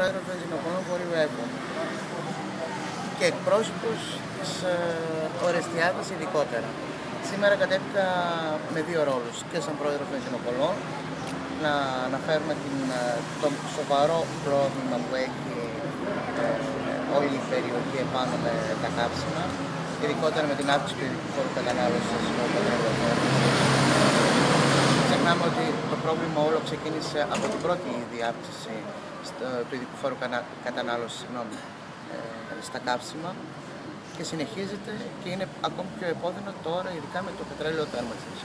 Πρόεδρος Βενζινοπώλου Βορείου Εύρου και εκπρόσωπος της Ορεστιάδας ειδικότερα. Σήμερα κατέβηκα με δύο ρόλους, και σαν πρόεδρος Βενζινοπωλών να αναφέρουμε το σοβαρό πρόβλημα που έχει όλη η περιοχή επάνω με τα καύσιμα, ειδικότερα με την αύξηση του ειδικού φόρου κατανάλωσης. Ξεχνάμε ότι το πρόβλημα όλο ξεκίνησε από την πρώτη ήδη αύξηση του ειδικού φόρου κατανάλωσης στα καύσιμα και συνεχίζεται και είναι ακόμη πιο επώδυνο τώρα, ειδικά με το πετρέλαιο τέρμανσης.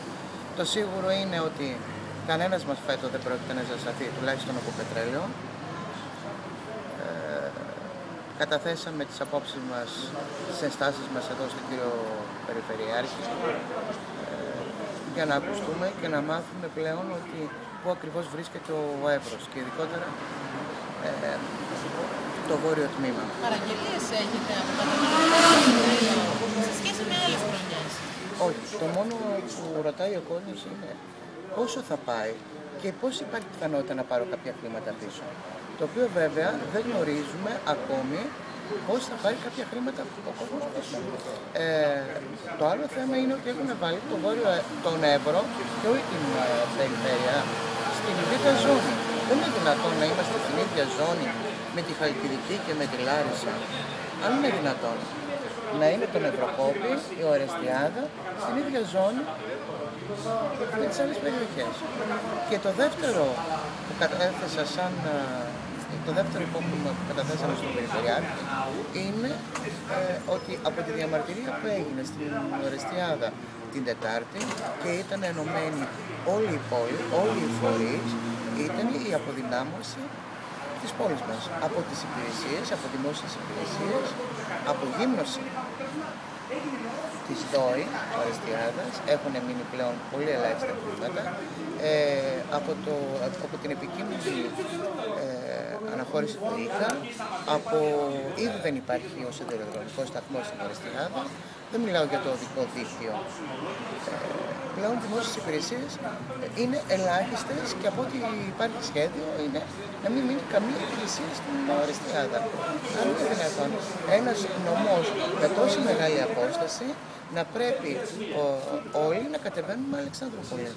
Το σίγουρο είναι ότι κανένας μας φέτος δεν πρόκειται να ζεσταθεί, τουλάχιστον από πετρέλαιο. Καταθέσαμε τις απόψεις μας, τις ενστάσεις μας εδώ στον κύριο Περιφερειάρχη για να ακουστούμε και να μάθουμε πλέον ότι πού ακριβώς βρίσκεται ο Έβρος και ειδικότερα το βόρειο τμήμα. Παραγγελίες έχετε από τα πετρέλαιο σε σχέση με άλλες χρονιές? Όχι. Το μόνο που ρωτάει ο κόσμος είναι πόσο θα πάει και πώς υπάρχει πιθανότητα να πάρω κάποια χρήματα πίσω. Το οποίο βέβαια δεν γνωρίζουμε ακόμη πώς θα πάρει κάποια χρήματα από το κόσμο πίσω. Το άλλο θέμα είναι ότι έχουν βάλει τον Έβρο και όλη την περιφέρεια στην ίδια ζώνη. Δεν είναι δυνατόν να είμαστε στην ίδια ζώνη με τη Χαλκιδική και με τη Λάρισα. Αν είναι δυνατόν να είναι το Νευροκόπη, η Ορεστιάδα, στην ίδια ζώνη με τις άλλες περιοχές. Και το δεύτερο που κατέθεσα το δεύτερο υπόμνημα που καταθέσαμε στον Περιφερειάρχη είναι ότι από τη διαμαρτυρία που έγινε στην Ορεστιάδα την Τετάρτη και ήταν ενωμένη όλη η πόλη, όλοι οι φορείς, ήταν η αποδυνάμωση της πόλης μας. Από τις υπηρεσίες, από δημόσιες υπηρεσίες, από γύμνωση της ΔΟΗ, Ορεστιάδας, έχουν μείνει πλέον πολύ ελάχιστα χρήματα. Από την επικίνδυνη αναχώρηση του ΙΚΑ, ήδη δεν υπάρχει ο σιδηροδρομικός σταθμός στην Ορεστιάδα, δεν μιλάω για το οδικό δίκτυο. Πλέον δημόσιες υπηρεσίες είναι ελάχιστες και από ό,τι υπάρχει σχέδιο είναι να μην μείνει καμία υπηρεσία στην Ορεστιάδα. Αν είναι δυνατόν ένας νομός με τόση μεγάλη απόσταση, να πρέπει όλοι να κατεβαίνουμε Αλεξανδρούπολη.